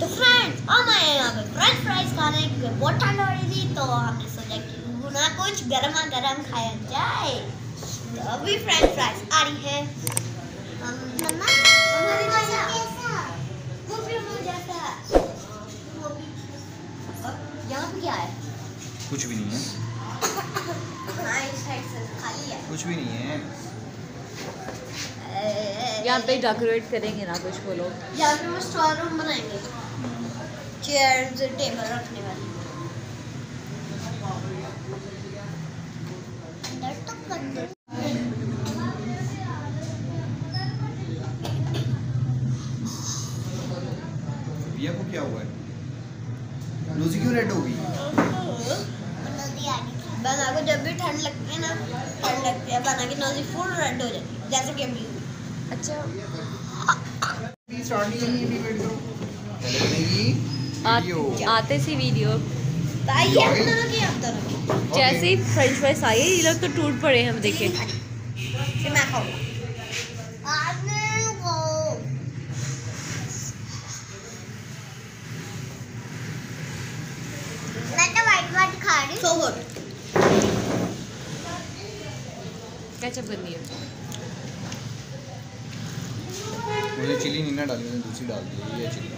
तो फ्रेंड्स और मैं यहाँ पे फ्रेंच फ्राइज खाने की बहुत ठंड हो रही थी, तो हमने सोचा कि क्यों ना कुछ गर्मा गर्म खाया जाए। तो अभी फ्रेंच फ्राइज आ रही है। यहाँ पे क्या है? कुछ भी नहीं है, कुछ भी नहीं है। यहाँ पे डेकोरेट करेंगे ना कुछ वो लोग। यहाँ पे वो स्टोर रूम बनाएंगे, चेयर्स टेबल रखने वाले। बिया को क्या हुआ है? लूजी क्यों रेड होगी? बना को जब भी ठंड लगती है ना, ठंड लगती है बना की नोजी फुल रेड हो जाती है, जैसे कि अच्छा आते सी वीडियो जैसे ही फ्रेंच फ्राइज आए ये लोग तो टूट पड़े। हम देखे कैचअप बननी है, मुझे चिली नहीं ना डाली, मैंने दूसरी डाल दी ये चिली।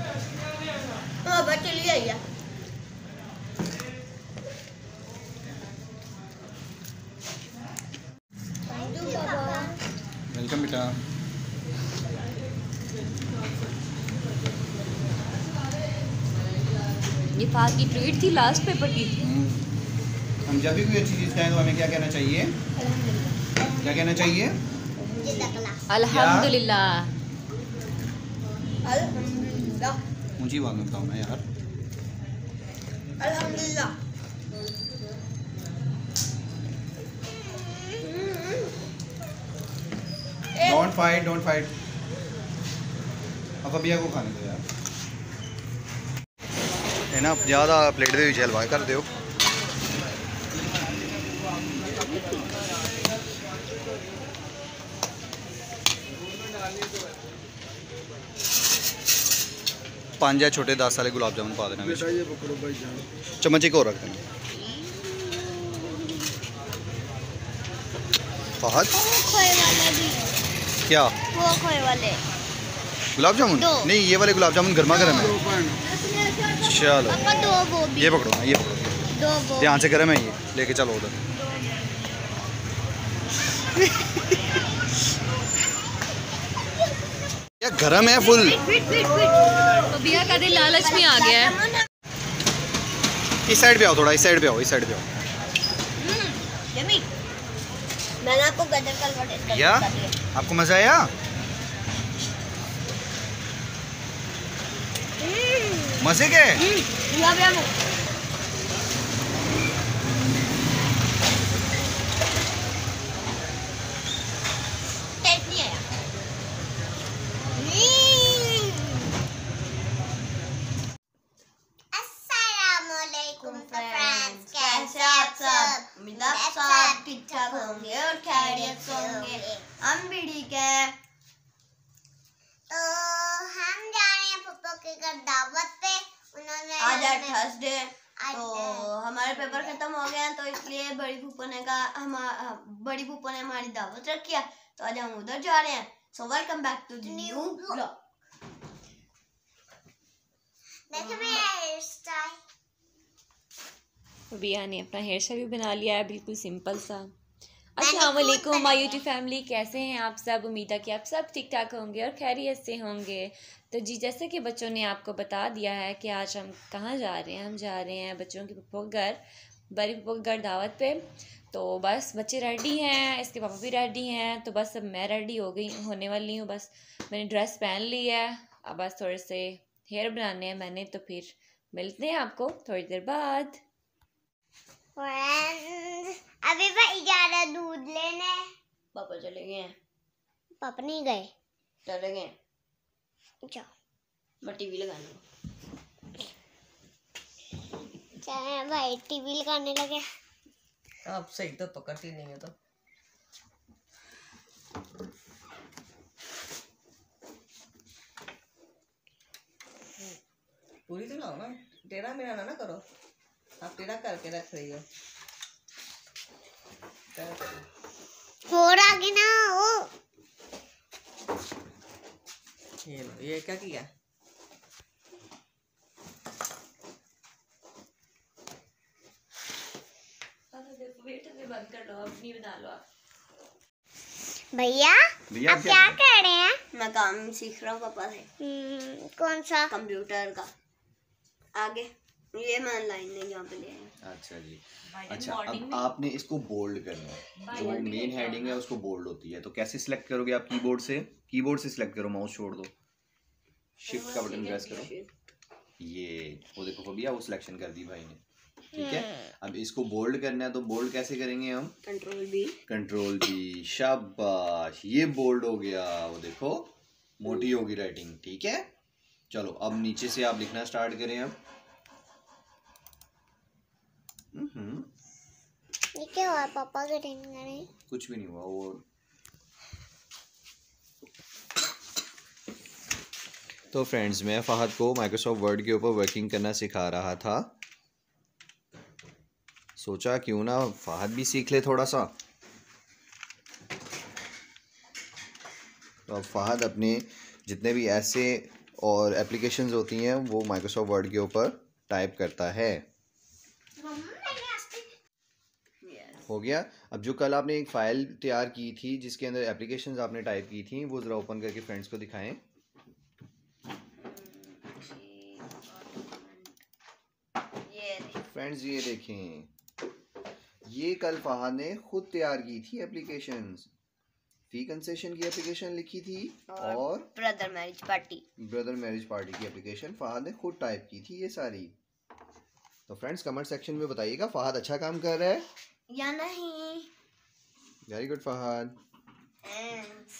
हाँ बस चिली आई है। वेलकम बेटा। ये फाग की ट्रीट थी लास्ट पेपर की। हम जब भी कोई अच्छी चीज़ खाएं तो हमें क्या कहना चाहिए? क्या कहना चाहिए? अल्हम्दुलिल्लाह। मुझे बात करता हूँ मैं यार। अल्हम्दुलिल्लाह। Don't fight, don't fight। अब अबिया को खाने दो यार। है ना ज़्यादा प्लेट दे दीजिए, हलवाई कर दो। पांच या छोटे 10 साले गुलाब जामुन पा देना बेटा, चम्मच एक और रख देना। क्या वो खोए वाले गुलाब जामुन? नहीं ये वाले गुलाब जामुन गर्मा गर्म है। चलो ये पकड़ो ना, ये पकड़ो, ध्यान से गर्म है ये, लेके चलो उधर। ये गर्म है फुल। बिया का दिल लालच में आ गया है। इस साइड पे आओ थोड़ा, इस साइड पे आओ, इस साइड पे आओ। मैंने आपको गदर कलवट या आपको मजा आया? मजे के होंगे और खैरियत होंगे, हम भी ठीक है। तो हम जा रहे हैं पप्पा के घर दावत पे, उन्होंने आज है थर्सडे, तो हमारे पेपर खत्म हो गए हैं, तो इसलिए बड़ी फूफो ने हमारी दावत रखी है, तो आज हम उधर जा रहे हैं। So welcome back to the new blog. देखिए मेरा हेयर स्टाइल, बिया ने अपना हेयर स्टाइल भी बना लिया है, बिल्कुल सिंपल सा। अस्सलामुअलैकुम माय यूट्यूब फैमिली, कैसे हैं आप सब? उम्मीद है कि आप सब ठीक ठाक होंगे और खैरियत से होंगे। तो जी जैसे कि बच्चों ने आपको बता दिया है कि आज हम कहाँ जा रहे हैं, हम जा रहे हैं बच्चों के पप्पो घर, बड़ी पप्पो घर दावत पे। तो बस बच्चे रेडी हैं, इसके पापा भी रेडी हैं, तो बस अब मैं रेडी हो गई होने वाली हूँ। बस मैंने ड्रेस पहन ली है, अब बस थोड़े से हेयर बनाने हैं मैंने, तो फिर मिलते हैं आपको थोड़ी देर बाद। अभी भाई जा रहा दूध लेने, पापा चले गए हैं। पापा नहीं गए, चले गए। अच्छा मैं टीवी लगाने, चले भाई टीवी लगाने लगे। आप सही तो पकड़ती नहीं है तो पूरी तो ना हो ना, टेढ़ा मेढ़ा ना करो। आप टेढ़ा करके रख रही हो, थोड़ा कि ना हो। ये क्या किया? बंद कर लो, अब नहीं बना लो आप। भैया आप क्या कर रहे हैं? मैं काम सीख रहा हूँ पापा से। कौन सा? कंप्यूटर का। आगे ये मैं लाइन ने यहाँ पे ले आया। अच्छा जी, अच्छा। अब आपने इसको बोल्ड करना है, जो मेन हेडिंग है उसको बोल्ड होती है, तो कैसे सिलेक्ट करोगे आप? कीबोर्ड से, कीबोर्ड से सिलेक्ट करो, माउस छोड़ दो, शिफ्ट का बटन प्रेस करो। ये वो देखो भैया, वो सिलेक्शन कर दी भाई ने। ठीक है, अब इसको बोल्ड करना है, तो बोल्ड कैसे करेंगे हम? Control B, control B. शाबाश, ये बोल्ड हो गया। वो देखो मोटी होगी राइटिंग। ठीक है, चलो अब नीचे से आप लिखना स्टार्ट करें। अब ये क्या हुआ? पापा के टेन करें, कुछ भी नहीं हुआ। वो तो फ्रेंड्स, मैं फहद को माइक्रोसॉफ्ट वर्ड के ऊपर वर्किंग करना सिखा रहा था। सोचा क्यों ना फहद भी सीख ले थोड़ा सा। तो अब फहद अपने जितने भी ऐसे और एप्लीकेशंस होती हैं वो माइक्रोसॉफ्ट वर्ड के ऊपर टाइप करता है। हो गया। अब जो कल आपने एक फ़ाइल तैयार की थी जिसके अंदर एप्लीकेशंस आपने टाइप की थी, वो ज़रा ओपन करके फ्रेंड्स को दिखाएं। फ्रेंड्स ये देखें, ये कल फहद ने खुद तैयार की थी एप्लीकेशंस। फी कंसेशन की एप्लीकेशन लिखी थी और brother marriage party, brother marriage party की एप्लीकेशन फहद ने खुद टाइप की थी ये सारी। तो फ्रेंड्स कमेंट सेक्शन में बताइएगा फहद अच्छा काम कर रहा है या नहीं। Very good Fahad. तो फ्रेंड्स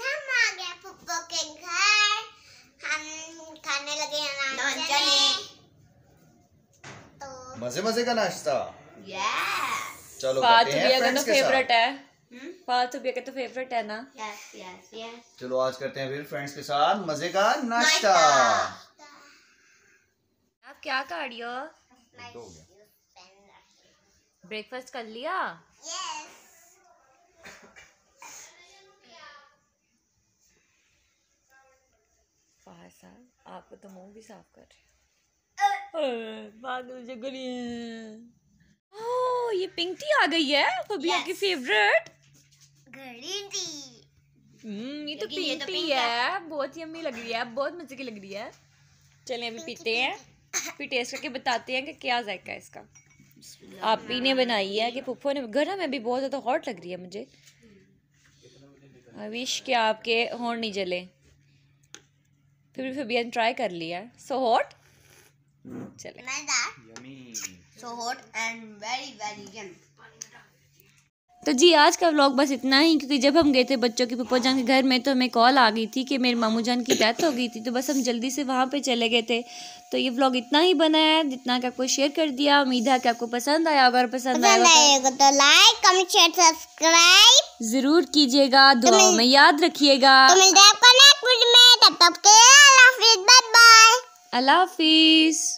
हम आ गए फुप्पो के घर, हम खाने लगे नाश्ता, मजे मजे का नाश्ता। चलो करते हैं फ्रेंड्स के साथ। चलो आज करते हैं फिर फ्रेंड्स के साथ मजे का नाश्ता। आप क्या कर रही हो? ब्रेकफास्ट कर लिया? फहद साहब आपको तो मुंह भी साफ कर रहे। ओह, ये पिंक टी आ गई है फबिया की फेवरेट। ये तो पिंक टी है, बहुत यम्मी लग रही है, बहुत मजे की लग रही है। चलें अभी पीते हैं, फिर टेस्ट करके बताते हैं कि क्या जायका है इसका। आप पी ने बनाई है कि पुप्पो ने? गर्म है भी बहुत ज़्यादा, हॉट लग रही है मुझे। आई विश कि आपके हॉर्न नहीं जले। फिर भी फबिया ने ट्राई कर लिया। सो हॉट, चले। तो जी आज का व्लॉग बस इतना ही, क्योंकि जब हम गए थे बच्चों के पप्पा जान के घर में तो हमें कॉल आ गई थी कि मेरे मामू जान की डेथ हो गई थी, तो बस हम जल्दी से वहाँ पे चले गए थे। तो ये व्लॉग इतना ही बना है, जितना कि आपको शेयर कर दिया। उम्मीद है कि आपको पसंद आया होगा, और पसंद आएगा तो लाइक कमेंट शेयर सब्सक्राइब जरूर कीजिएगा। दुआओं में याद रखिएगा। अल्लाह हाफिज़।